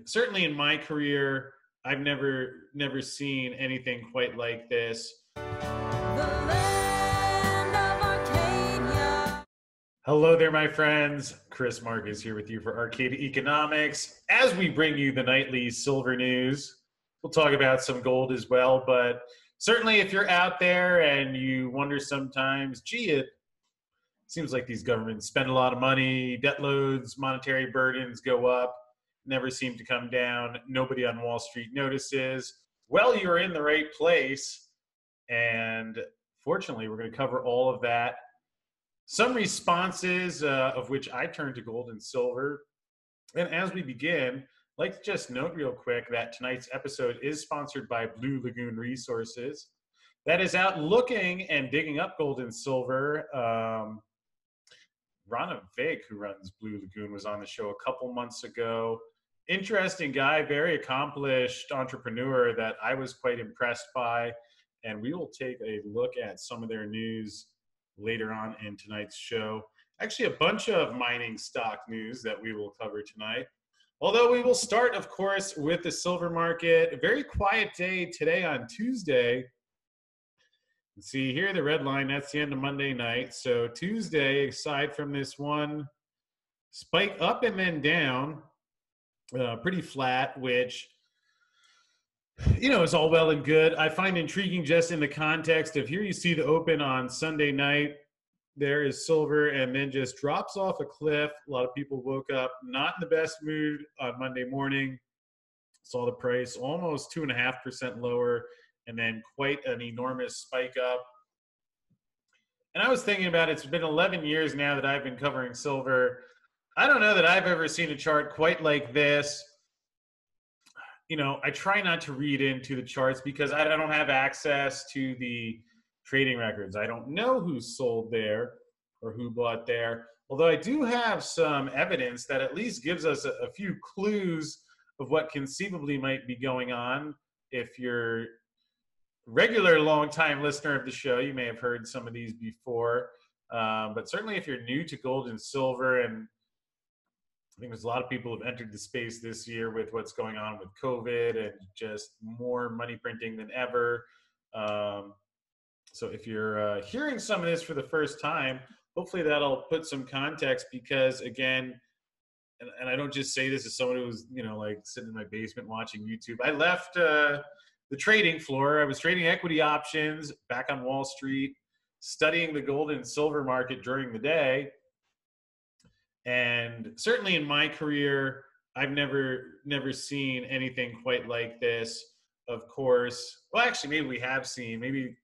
And certainly in my career, I've never seen anything quite like this. The land of Arcadia. Hello there, my friends. Chris Mark is here with you for Arcadia Economics. As we bring you the nightly silver news, we'll talk about some gold as well. But certainly if you're out there and you wonder sometimes, gee, it seems like these governments spend a lot of money, debt loads, monetary burdens go up, never seem to come down, nobody on Wall Street notices. Well, you're in the right place. And fortunately, we're going to cover all of that. Some responses of which I turn to gold and silver. And as we begin, I'd like to just note real quick that tonight's episode is sponsored by Blue Lagoon Resources. That is out looking and digging up gold and silver. Rana Vick, who runs Blue Lagoon, was on the show a couple months ago. Interesting guy, very accomplished entrepreneur that I was quite impressed by. And we will take a look at some of their news later on in tonight's show. Actually, a bunch of mining stock news that we will cover tonight. Although we will start, of course, with the silver market. A very quiet day today on Tuesday. See here, the red line, that's the end of Monday night. So Tuesday, aside from this one spike up and then down, pretty flat, which, you know, is all well and good. I find intriguing just in the context of here you see the open on Sunday night. There is silver and then just drops off a cliff. A lot of people woke up not in the best mood on Monday morning. Saw the price almost 2.5% lower. And then quite an enormous spike up. And I was thinking about it, it's been 11 years now that I've been covering silver. I don't know that I've ever seen a chart quite like this. You know, I try not to read into the charts because I don't have access to the trading records. I don't know who sold there or who bought there. Although I do have some evidence that at least gives us a few clues of what conceivably might be going on. If you're regular long-time listener of the show, you may have heard some of these before, but certainly if you're new to gold and silver, and I think there's a lot of people who have entered the space this year with what's going on with COVID and just more money printing than ever. So if you're hearing some of this for the first time, hopefully that'll put some context, because again, and I don't just say this as someone who's, you know, like sitting in my basement watching YouTube. I left the trading floor. I was trading equity options back on Wall Street, studying the gold and silver market during the day. And certainly in my career, I've never seen anything quite like this. Of course, well, actually, maybe we have seen. Maybe,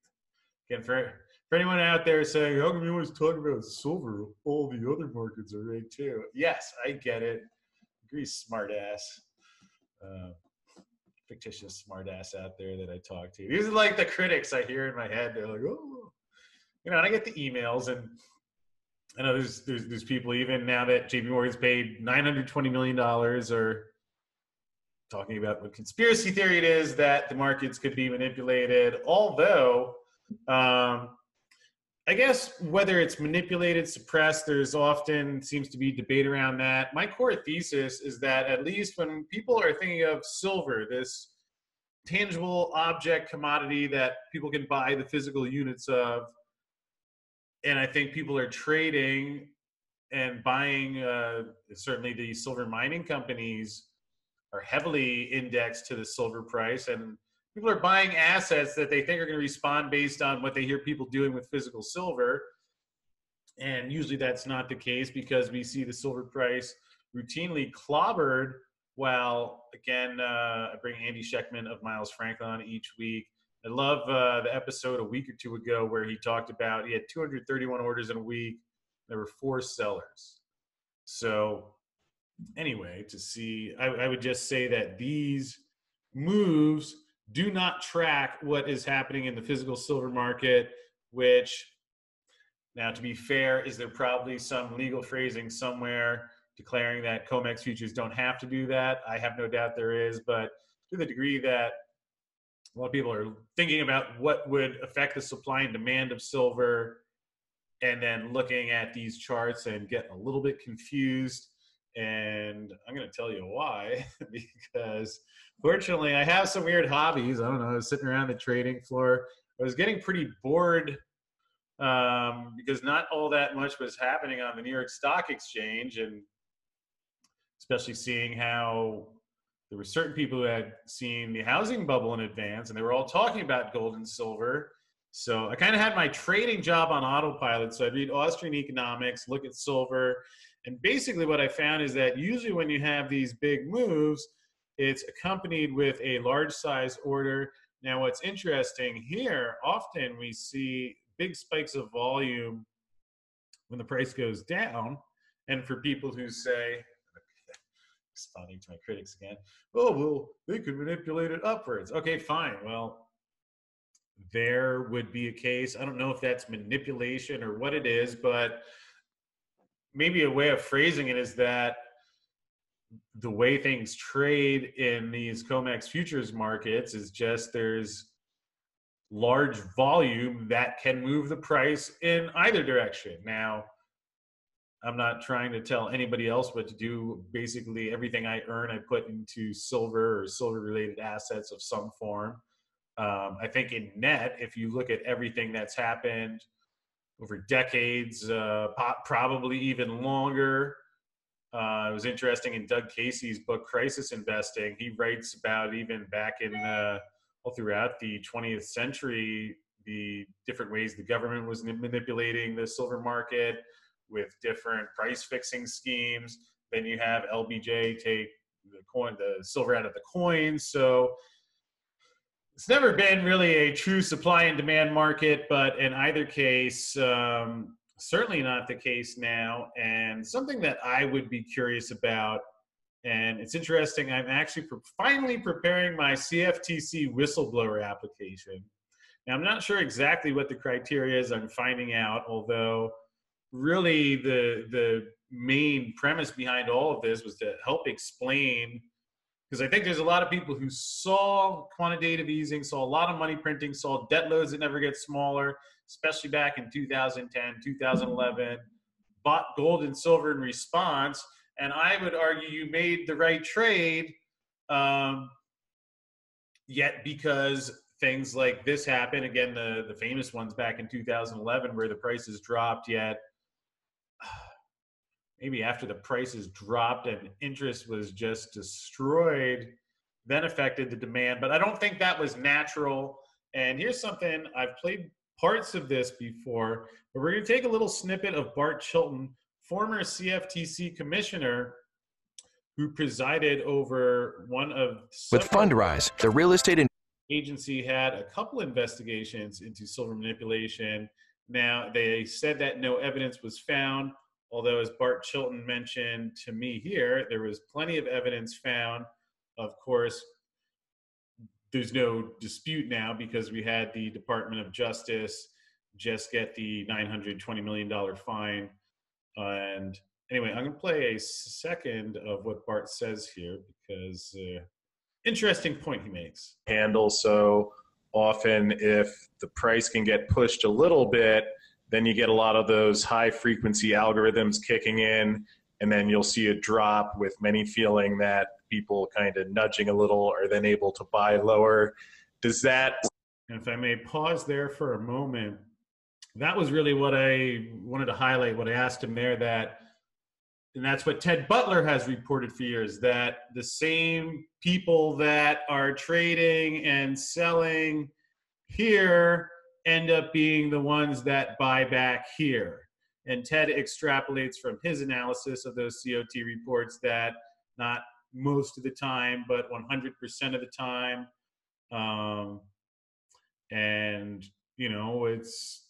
again, for anyone out there saying, how come you always talk about silver? All the other markets are right too. Yes, I get it. Agree, smart ass. Fictitious smartass out there that I talk to. These are like the critics I hear in my head. They're like, oh, you know, and I get the emails, and I know there's people even now that JP Morgan's paid $920 million are talking about what conspiracy theory it is that the markets could be manipulated. Although, I guess whether it's manipulated, suppressed, there's often seems to be debate around that. My core thesis is that at least when people are thinking of silver, this tangible object commodity that people can buy the physical units of, and I think people are trading and buying, certainly the silver mining companies are heavily indexed to the silver price, and people are buying assets that they think are going to respond based on what they hear people doing with physical silver. And usually that's not the case, because we see the silver price routinely clobbered. While, again, I bring Andy Sheckman of Miles Franklin on each week. I love the episode a week or two ago where he talked about he had 231 orders in a week. There were 4 sellers. So anyway, to see, I would just say that these moves do not track what is happening in the physical silver market, which, now to be fair, is there probably some legal phrasing somewhere declaring that COMEX futures don't have to do that? I have no doubt there is, but to the degree that a lot of people are thinking about what would affect the supply and demand of silver, and then looking at these charts and getting a little bit confused And I'm going to tell you why, because fortunately I have some weird hobbies. I don't know, I was sitting around the trading floor. I was getting pretty bored because not all that much was happening on the New York Stock Exchange, and especially seeing how there were certain people who had seen the housing bubble in advance, and they were all talking about gold and silver. So I kind of had my trading job on autopilot. So I'd read Austrian economics, look at silver. And basically what I found is that usually when you have these big moves, it's accompanied with a large size order. Now what's interesting here, often we see big spikes of volume when the price goes down. And for people who say, responding to my critics again, oh, well, they could manipulate it upwards. Okay, fine. Well, there would be a case. I don't know if that's manipulation or what it is, but maybe a way of phrasing it is that the way things trade in these COMEX futures markets is just there's large volume that can move the price in either direction. Now, I'm not trying to tell anybody else what to do. Basically, everything I earn, I put into silver or silver-related assets of some form. I think in net, if you look at everything that's happened over decades, probably even longer, it was interesting in Doug Casey's book, Crisis Investing, he writes about even back in all throughout the 20th century, the different ways the government was manipulating the silver market with different price fixing schemes. Then you have LBJ take the silver out of the coin. So it's never been really a true supply and demand market, but in either case, certainly not the case now. And something that I would be curious about, and it's interesting, I'm actually finally preparing my CFTC whistleblower application. Now, I'm not sure exactly what the criteria is, I'm finding out, although really the main premise behind all of this was to help explain, because I think there's a lot of people who saw quantitative easing, saw a lot of money printing, saw debt loads that never get smaller, especially back in 2010, 2011, bought gold and silver in response. And I would argue you made the right trade, yet because things like this happen, again, the famous ones back in 2011 where the prices dropped, yet maybe after the prices dropped and interest was just destroyed, then affected the demand. But I don't think that was natural. And here's something, I've played parts of this before, but we're going to take a little snippet of Bart Chilton, former CFTC commissioner, who presided over one of... With Fundrise, the real estate agency had a couple investigations into silver manipulation. Now, they said that no evidence was found. Although, as Bart Chilton mentioned to me here, there was plenty of evidence found. Of course, there's no dispute now because we had the Department of Justice just get the $920 million fine. And anyway, I'm going to play a second of what Bart says here because interesting point he makes. Handle, so often if the price can get pushed a little bit, then you get a lot of those high-frequency algorithms kicking in, and then you'll see a drop with many feeling that people kind of nudging a little are then able to buy lower. Does that... And if I may pause there for a moment, that was really what I wanted to highlight, what I asked him there, that, and that's what Ted Butler has reported for years, that the same people that are trading and selling here end up being the ones that buy back here. And Ted extrapolates from his analysis of those COT reports that not most of the time, but 100% of the time. And, you know, it's,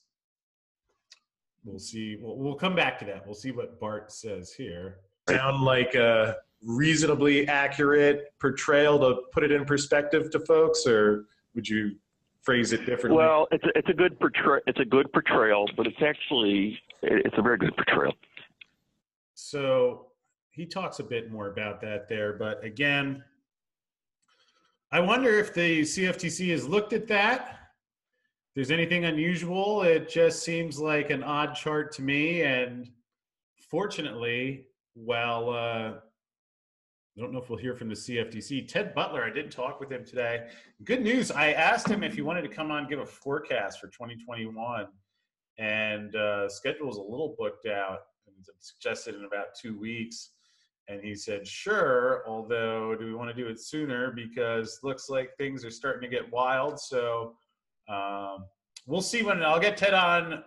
we'll see, we'll come back to that. We'll see what Bart says here. Sound like a reasonably accurate portrayal to put it in perspective to folks, or would you phrase it differently? Well, it's a good portrayal, but it's actually, it's a very good portrayal. So he talks a bit more about that there, but again, I wonder if the CFTC has looked at that. If there's anything unusual, it just seems like an odd chart to me. And fortunately, while I don't know if we'll hear from the CFTC. Ted Butler, I did talk with him today. Good news. I asked him if he wanted to come on and give a forecast for 2021, and schedule is a little booked out and suggested in about 2 weeks. And he said, sure, although do we want to do it sooner because looks like things are starting to get wild. So we'll see when. I'll get Ted on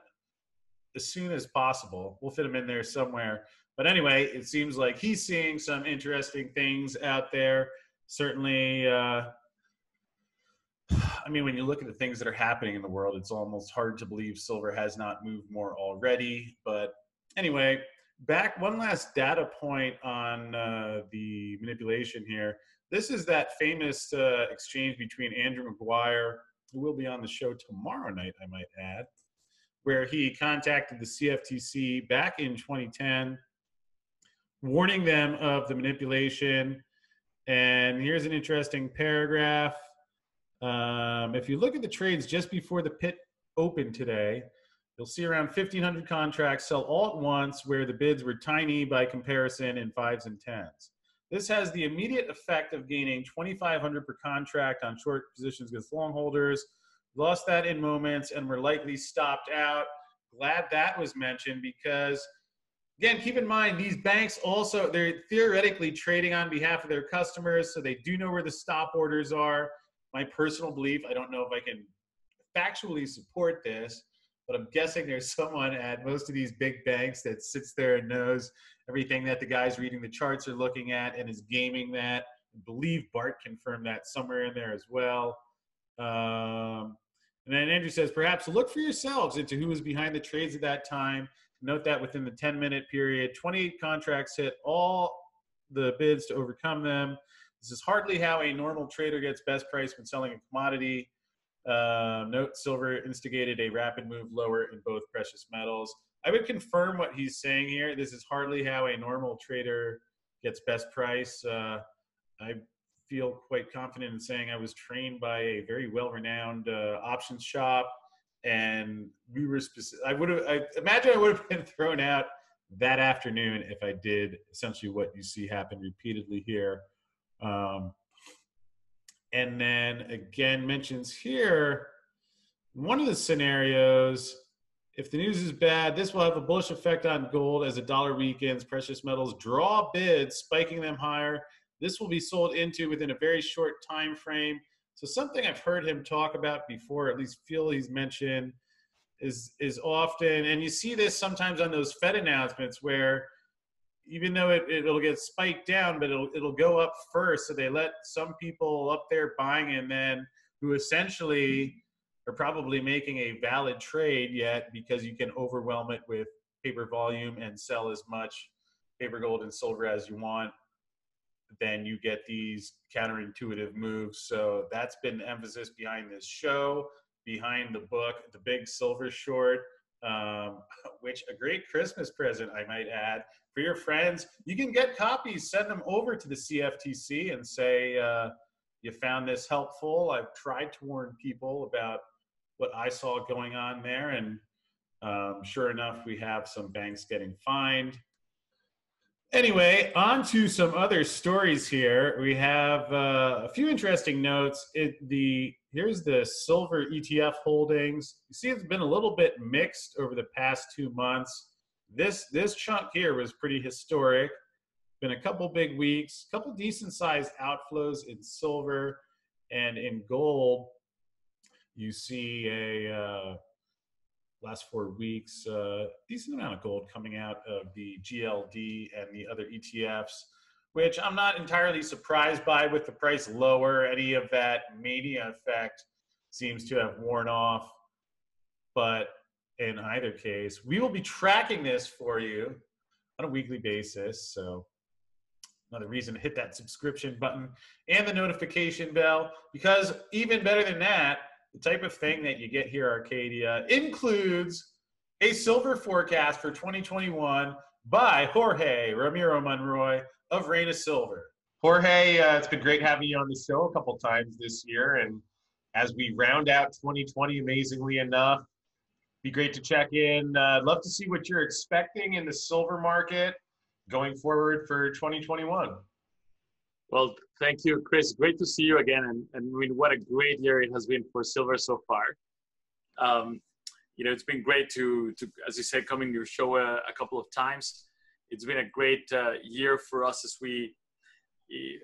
as soon as possible. We'll fit him in there somewhere. But anyway, it seems like he's seeing some interesting things out there. Certainly, I mean, when you look at the things that are happening in the world, it's almost hard to believe silver has not moved more already. But anyway, back one last data point on the manipulation here. This is that famous exchange between Andrew McGuire, who will be on the show tomorrow night, I might add, where he contacted the CFTC back in 2010, warning them of the manipulation. And here's an interesting paragraph. If you look at the trades just before the pit opened today, you'll see around 1,500 contracts sell all at once where the bids were tiny by comparison in 5s and 10s. This has the immediate effect of gaining 2,500 per contract on short positions against long holders. Lost that in moments and were likely stopped out. Glad that was mentioned because, again, keep in mind, these banks also, they're theoretically trading on behalf of their customers, so they do know where the stop orders are. My personal belief, I don't know if I can factually support this, but I'm guessing there's someone at most of these big banks that sits there and knows everything that the guys reading the charts are looking at and is gaming that. I believe Bart confirmed that somewhere in there as well. And then Andrew says, perhaps look for yourselves into who was behind the trades at that time. Note that within the 10-minute period, 28 contracts hit all the bids to overcome them. This is hardly how a normal trader gets best price when selling a commodity. Note silver instigated a rapid move lower in both precious metals. I would confirm what he's saying here. This is hardly how a normal trader gets best price. I feel quite confident in saying I was trained by a very well-renowned options shop, and we were specific. I imagine I would have been thrown out that afternoon if I did essentially what you see happen repeatedly here. And then again, mentions here, one of the scenarios, if the news is bad, this will have a bullish effect on gold as the dollar weakens, precious metals draw bids, spiking them higher. This will be sold into within a very short time frame. So something I've heard him talk about before, at least feel he's mentioned, is often, and you see this sometimes on those Fed announcements where even though it'll get spiked down, but it'll go up first. So they let some people up there buying and then who essentially are probably making a valid trade yet because you can overwhelm it with paper volume and sell as much paper gold and silver as you want. Then you get these counterintuitive moves. So that's been the emphasis behind this show, behind the book, The Big Silver Short, which a great Christmas present, I might add, for your friends. You can get copies, send them over to the CFTC and say, you found this helpful. I've tried to warn people about what I saw going on there. And sure enough, we have some banks getting fined. Anyway, on to some other stories here. We have a few interesting notes. Here's the silver ETF holdings. You see it's been a little bit mixed over the past 2 months. This chunk here was pretty historic. Been a couple big weeks, a couple decent-sized outflows in silver and in gold. You see a last 4 weeks, decent amount of gold coming out of the GLD and the other ETFs, which I'm not entirely surprised by with the price lower. Any of that mania effect seems to have worn off. But in either case, we will be tracking this for you on a weekly basis. So another reason to hit that subscription button and the notification bell, because even better than that, the type of thing that you get here, Arcadia, includes a silver forecast for 2021 by Jorge Ramiro Monroy of Reyna Silver. Jorge, it's been great having you on the show a couple times this year. And as we round out 2020, amazingly enough, be great to check in. I'd love to see what you're expecting in the silver market going forward for 2021. Well, thank you, Chris. Great to see you again. And I mean, what a great year it has been for silver so far. You know, it's been great to as you said, come in your show a couple of times. It's been a great year for us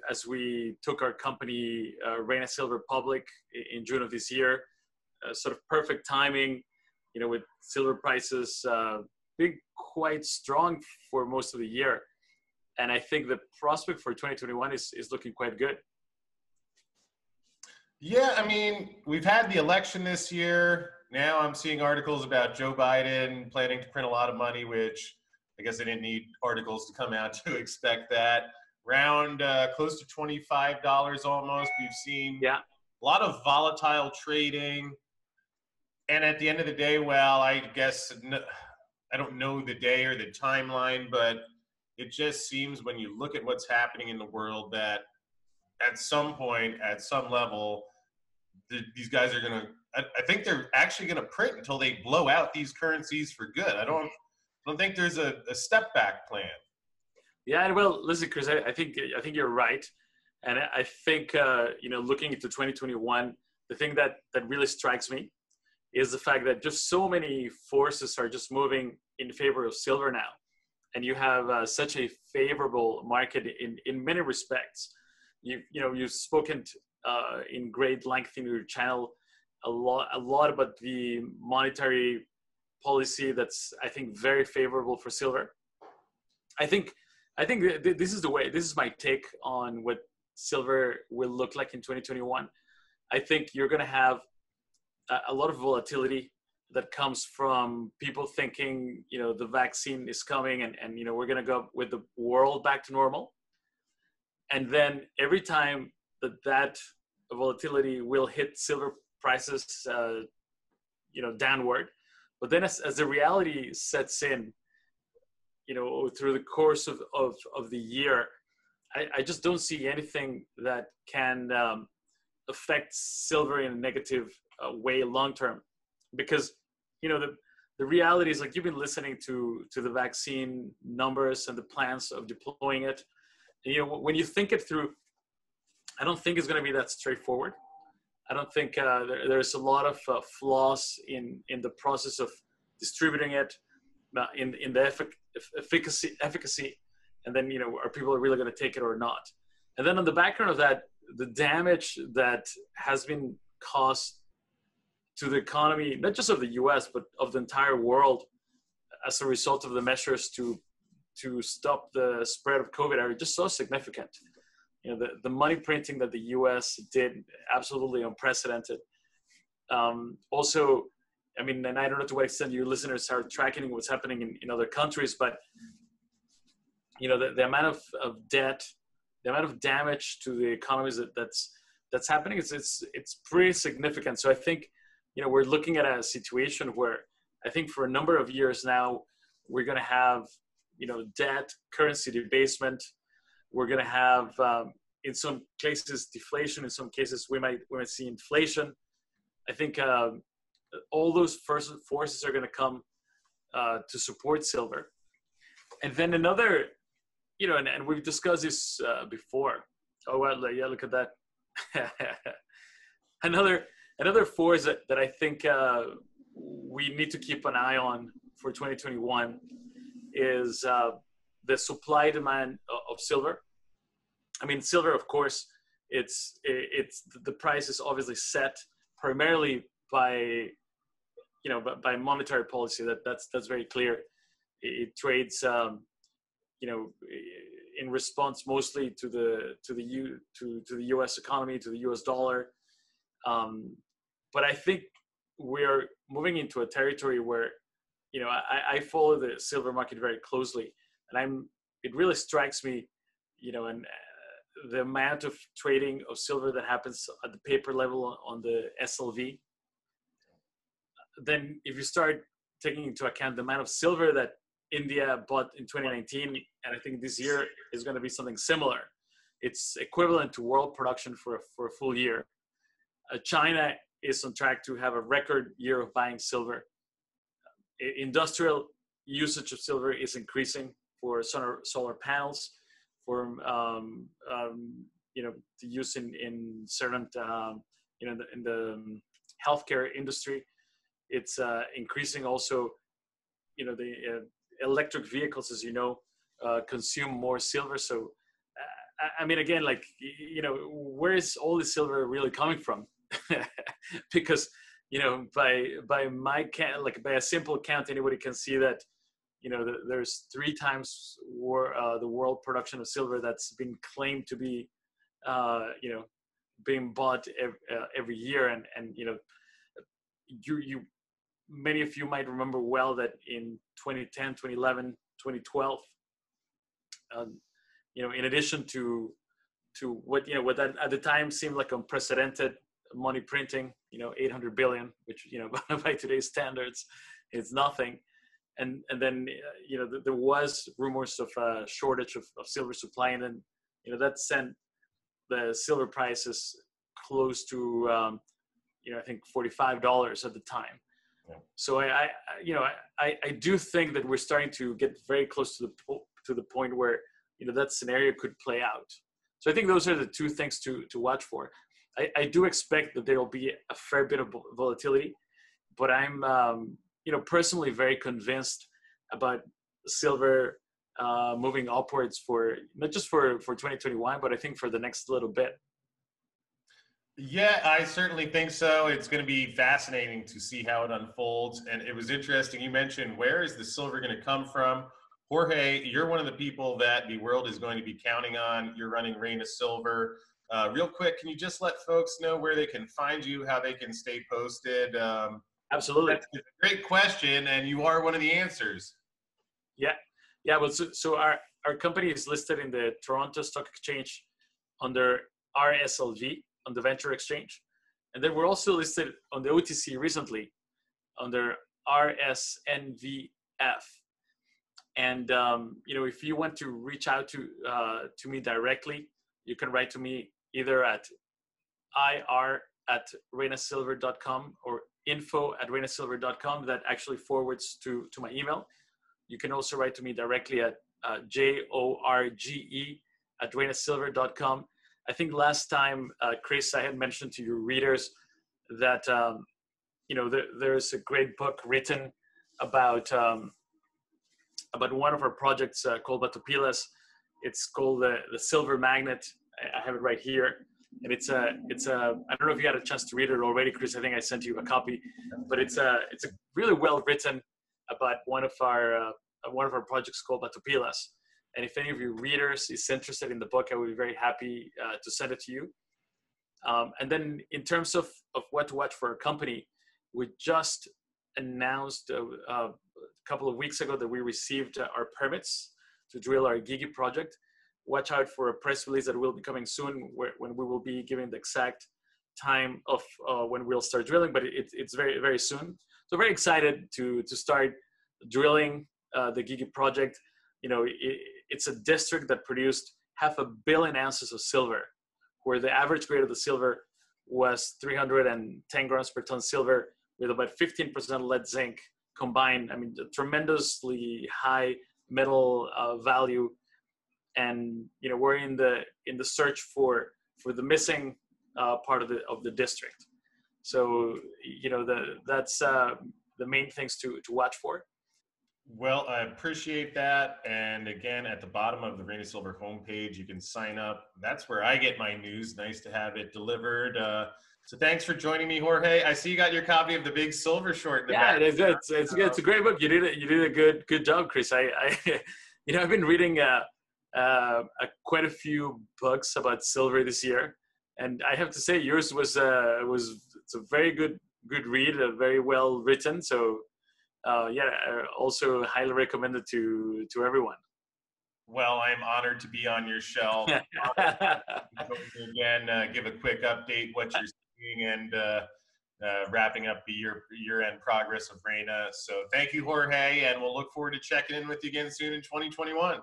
as we took our company, Reyna Silver, public in June of this year. Sort of perfect timing, you know, with silver prices being quite strong for most of the year. And I think the prospect for 2021 is looking quite good. Yeah, I mean, we've had the election this year. Now I'm seeing articles about Joe Biden planning to print a lot of money, which I guess I didn't need articles to come out to expect that. Round close to $25 almost. We've seen a lot of volatile trading. And at the end of the day, well, I guess I don't know the day or the timeline, but it just seems when you look at what's happening in the world that at some point, at some level, these guys are going to, I think they're actually going to print until they blow out these currencies for good. I don't think there's a step back plan. Yeah. Well, listen, Chris, I think you're right. And I think, you know, looking into 2021, the thing that really strikes me is the fact that just so many forces are just moving in favor of silver now. And you have such a favorable market in many respects. You've spoken in great length in your channel a lot about the monetary policy that's, I think, very favorable for silver. I think this is the way. This is my take on what silver will look like in 2021. I think you're going to have a lot of volatility that comes from people thinking, you know, the vaccine is coming and you know, we're going to go with the world back to normal. And then every time that volatility will hit silver prices, you know, downward. But then as the reality sets in, you know, through the course of the year, I just don't see anything that can affect silver in a negative way long-term. Because, you know, the reality is, like, you've been listening to the vaccine numbers and the plans of deploying it. And, you know, when you think it through, I don't think it's going to be that straightforward. I don't think there's a lot of flaws in the process of distributing it, in the efficacy. And then, you know, are people really going to take it or not? And then on the background of that, the damage that has been caused to the economy, not just of the US, but of the entire world as a result of the measures to stop the spread of COVID are just so significant. You know, the money printing that the US did, absolutely unprecedented. Also, I mean, and I don't know to what extent your listeners are tracking what's happening in other countries, but you know, the amount of debt, the amount of damage to the economies that's happening, it's pretty significant. So I think, you know, we're looking at a situation where I think for a number of years now, we're going to have, you know, debt, currency debasement. We're going to have, in some cases, deflation. In some cases, we might see inflation. I think all those forces are going to come to support silver. And then another, you know, and we've discussed this before. Oh, well, yeah, look at that. Another force that I think we need to keep an eye on for 2021 is the supply demand of silver. I mean, silver, of course, it's the price is obviously set primarily by, you know, by monetary policy. That's very clear. It trades, you know, in response mostly to the U.S. economy, to the U.S. dollar. But I think we're moving into a territory where, you know, I follow the silver market very closely, and it really strikes me, you know, and the amount of trading of silver that happens at the paper level on the SLV. Then if you start taking into account the amount of silver that India bought in 2019, and I think this year is going to be something similar. It's equivalent to world production for a full year. China is on track to have a record year of buying silver. Industrial usage of silver is increasing for solar panels, for the use in certain in the healthcare industry. It's increasing also. The electric vehicles, as you know, consume more silver. So I mean, again, like where is all the silver really coming from? Because by my count, like by a simple count, anybody can see that there's 3 times the world production of silver that's been claimed to be being bought every year. And you many of you might remember well that in 2010, 2011, 2012, in addition to what what that at the time seemed like unprecedented money printing, $800 billion, which by today's standards is nothing. And then there was rumors of a shortage of silver supply, and then that sent the silver prices close to I think $45 at the time. Yeah. So I do think that we're starting to get very close to the point where that scenario could play out. So I think those are the 2 things to watch for. I do expect that there will be a fair bit of volatility, but I'm personally very convinced about silver moving upwards for not just for 2021, but I think for the next little bit. Yeah, I certainly think so. It's going to be fascinating to see how it unfolds. And it was interesting. You mentioned, where is the silver going to come from? Jorge, you're one of the people that the world is going to be counting on. You're running Reyna Silver. Real quick, can you just let folks know where they can find you, how they can stay posted? Absolutely. That's a great question, and you are one of the answers. Yeah. Well, so our company is listed in the Toronto Stock Exchange under RSLV on the Venture Exchange, and then we're also listed on the OTC recently under RSNVF. And if you want to reach out to me directly, you can write to me either at ir@reynasilver.com or info@reynasilver.com. That actually forwards to my email. You can also write to me directly at jorge@reynasilver.com. I think last time, Chris, I had mentioned to your readers that there's a great book written about one of our projects called Batopilas. It's called the Silver Magnet. I have it right here, and it's a. I don't know if you had a chance to read it already, Chris. I think I sent you a copy, but it's a really well written about one of our projects called Batopilas. And if any of your readers is interested in the book, I would be very happy to send it to you. And then in terms of what to watch for our company, we just announced a couple of weeks ago that we received our permits to drill our Gigi project. Watch out for a press release that will be coming soon when we will be giving the exact time of when we'll start drilling, but it's very, very soon. So very excited to start drilling the Gigi project. It's a district that produced 500 million ounces of silver, where the average grade of the silver was 310 grams per ton silver with about 15% lead zinc combined. I mean, tremendously high metal value. And we're in the search for the missing part of the district. So that's the main things to watch for. Well, I appreciate that. And again, at the bottom of the Reyna Silver homepage, you can sign up. That's where I get my news. Nice to have it delivered. So thanks for joining me, Jorge. I see you got your copy of The Big Silver Short in the back. It's good. It's a great book. You did a good job, Chris. I I've been reading quite a few books about silver this year, and I have to say yours was a very good read, very well written. So I also highly recommend it to everyone. Well, I'm honored to be on your show. Again, give a quick update what you're seeing and wrapping up the year-end progress of Reyna. So thank you, Jorge, and we'll look forward to checking in with you again soon in 2021.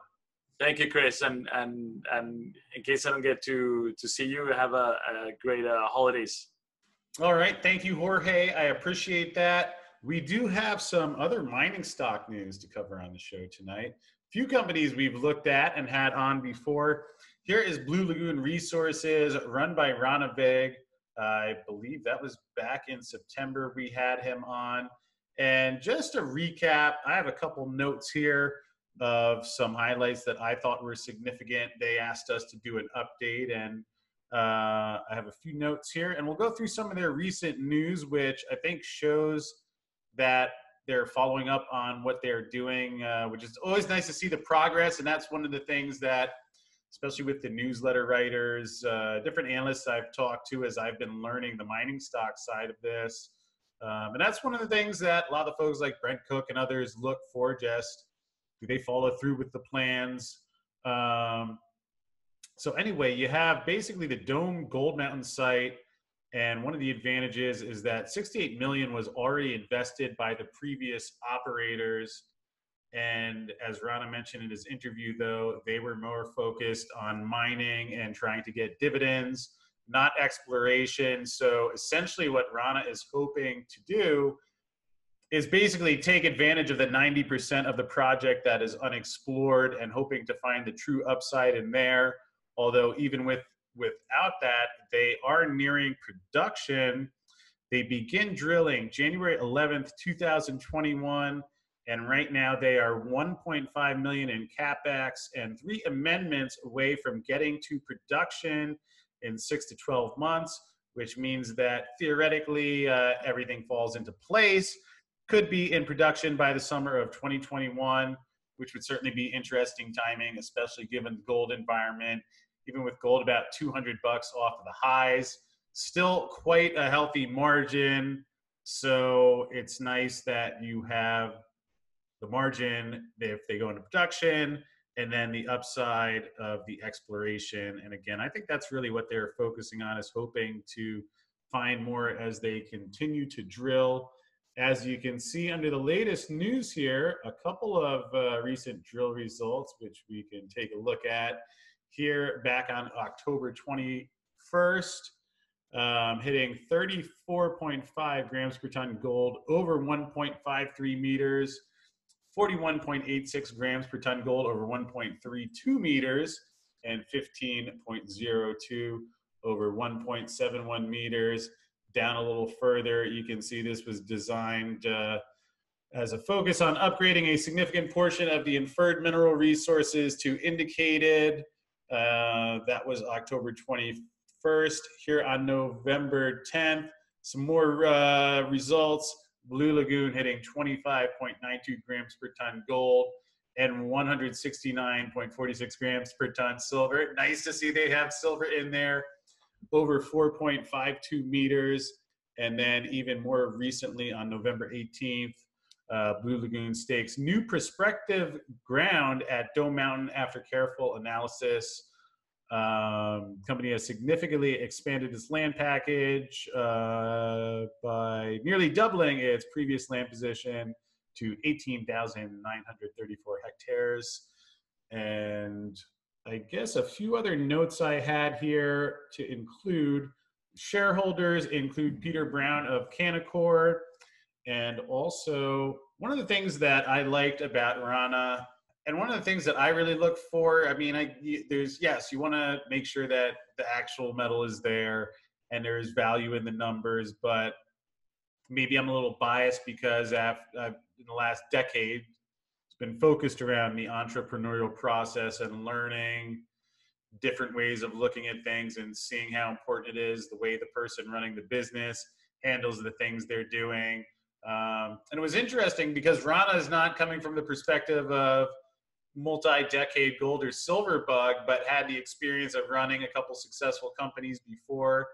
Thank you, Chris, and in case I don't get to see you, have a great holidays. All right, thank you, Jorge. I appreciate that. We do have some other mining stock news to cover on the show tonight. A few companies we've looked at and had on before. Here is Blue Lagoon Resources, run by Rana Vick. I believe that was back in September we had him on. And just to recap, I have a couple notes here of some highlights that I thought were significant. They asked us to do an update, and I have a few notes here. And we'll go through some of their recent news, which I think shows that they're following up on what they're doing, which is always nice to see the progress. And that's one of the things that, especially with the newsletter writers, different analysts I've talked to as I've been learning the mining stock side of this. And that's one of the things that a lot of folks like Brent Cook and others look for, just do they follow through with the plans? So anyway, you have basically the Dome Gold Mountain site. And one of the advantages is that $68 million was already invested by the previous operators. And as Rana mentioned in his interview, though, they were more focused on mining and trying to get dividends, not exploration. So essentially what Rana is hoping to do is basically take advantage of the 90% of the project that is unexplored and hoping to find the true upside in there. Although even without that, they are nearing production. They begin drilling January 11th, 2021. And right now they are 1.5 million in CapEx and 3 amendments away from getting to production in 6 to 12 months, which means that theoretically everything falls into place. Could be in production by the summer of 2021, which would certainly be interesting timing, especially given the gold environment. Even with gold about $200 off of the highs, still quite a healthy margin. So it's nice that you have the margin if they go into production, and then the upside of the exploration. And again, I think that's really what they're focusing on, is hoping to find more as they continue to drill. As you can see under the latest news here, a couple of recent drill results, which we can take a look at here back on October 21st, hitting 34.5 grams per ton gold over 1.53 meters, 41.86 grams per ton gold over 1.32 meters, and 15.02 over 1.71 meters. Down a little further, you can see this was designed as a focus on upgrading a significant portion of the inferred mineral resources to indicated. That was October 21st. Here on November 10th, some more results. Blue Lagoon hitting 25.92 grams per ton gold and 169.46 grams per ton silver. Nice to see they have silver in there, over 4.52 meters. And then even more recently on November 18th, Blue Lagoon stakes new prospective ground at Dome Mountain after careful analysis. Company has significantly expanded its land package by nearly doubling its previous land position to 18,934 hectares. And I guess a few other notes I had here to include. Shareholders include Peter Brown of Canaccord. And also, one of the things that I liked about Rana, and one of the things that I really look for, I mean, yes, you want to make sure that the actual metal is there and there is value in the numbers, but maybe I'm a little biased because in the last decade, it's been focused around the entrepreneurial process and learning different ways of looking at things and seeing how important it is, the way the person running the business handles the things they're doing. And it was interesting because Rana is not coming from the perspective of multi-decade gold or silver bug, but had the experience of running a couple successful companies before,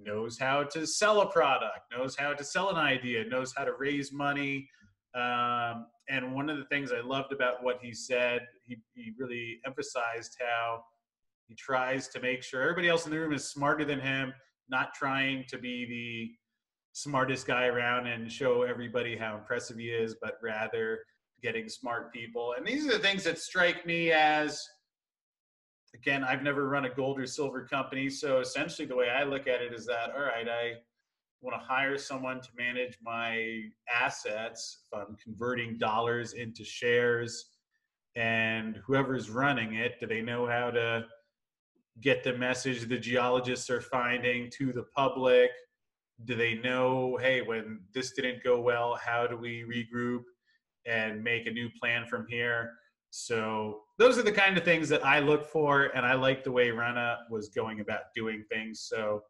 knows how to sell a product, knows how to sell an idea, knows how to raise money. And one of the things I loved about what he said, he really emphasized how he tries to make sure everybody else in the room is smarter than him, not trying to be the smartest guy around and show everybody how impressive he is, but rather getting smart people. And these are the things that strike me as, again, I've never run a gold or silver company. So essentially the way I look at it is that, all right, I want to hire someone to manage my assets if I'm converting dollars into shares, and whoever's running it, do they know how to get the message the geologists are finding to the public? Do they know, hey, when this didn't go well, how do we regroup and make a new plan from here? So those are the kind of things that I look for, and I like the way Rana was going about doing things. So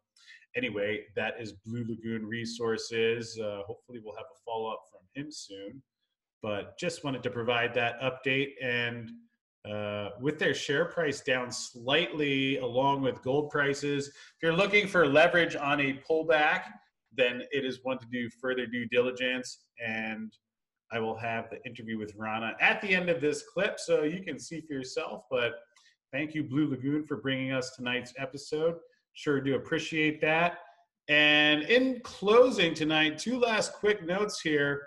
anyway, that is Blue Lagoon Resources. Hopefully we'll have a follow-up from him soon, but just wanted to provide that update. And with their share price down slightly along with gold prices, if you're looking for leverage on a pullback, then it is one to do further due diligence. And I will have the interview with Rana at the end of this clip so you can see for yourself. But thank you, Blue Lagoon, for bringing us tonight's episode. Sure do appreciate that. And in closing tonight, two last quick notes here.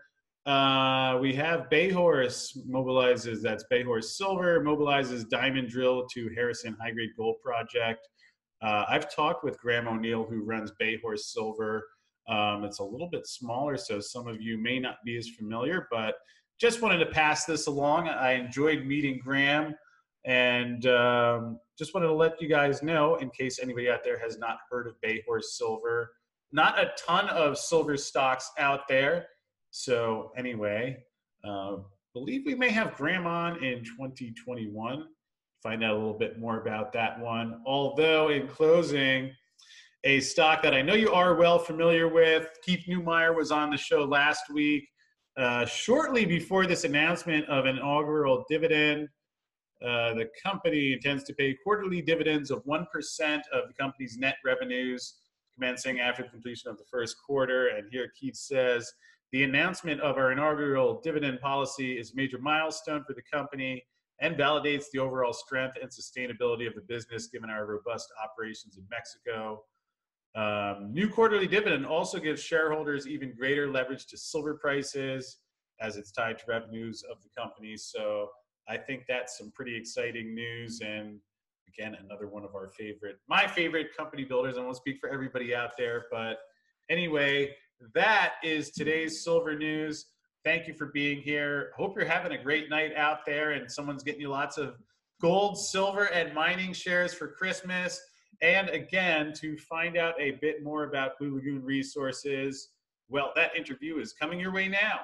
We have Bayhorse mobilizes, that's Bayhorse Silver, mobilizes diamond drill to Harrison High Grade Gold Project. I've talked with Graham O'Neill, who runs Bayhorse Silver. It's a little bit smaller, so some of you may not be as familiar, but just wanted to pass this along. I enjoyed meeting Graham, and just wanted to let you guys know, in case anybody out there has not heard of Bayhorse Silver. Not a ton of silver stocks out there. So anyway, believe we may have Graham on in 2021. Find out a little bit more about that one. Although in closing, a stock that I know you are well familiar with, Keith Neumeyer was on the show last week, shortly before this announcement of an inaugural dividend. The company intends to pay quarterly dividends of 1% of the company's net revenues, commencing after the completion of the first quarter. And here Keith says, the announcement of our inaugural dividend policy is a major milestone for the company and validates the overall strength and sustainability of the business, given our robust operations in Mexico. New quarterly dividend also gives shareholders even greater leverage to silver prices as it's tied to revenues of the company. So I think that's some pretty exciting news. And again, another one of our favorite, my favorite company builders. I won't speak for everybody out there, but anyway, that is today's silver news. Thank you for being here. Hope you're having a great night out there and someone's getting you lots of gold, silver, and mining shares for Christmas. And again, to find out a bit more about Blue Lagoon Resources, well, that interview is coming your way now.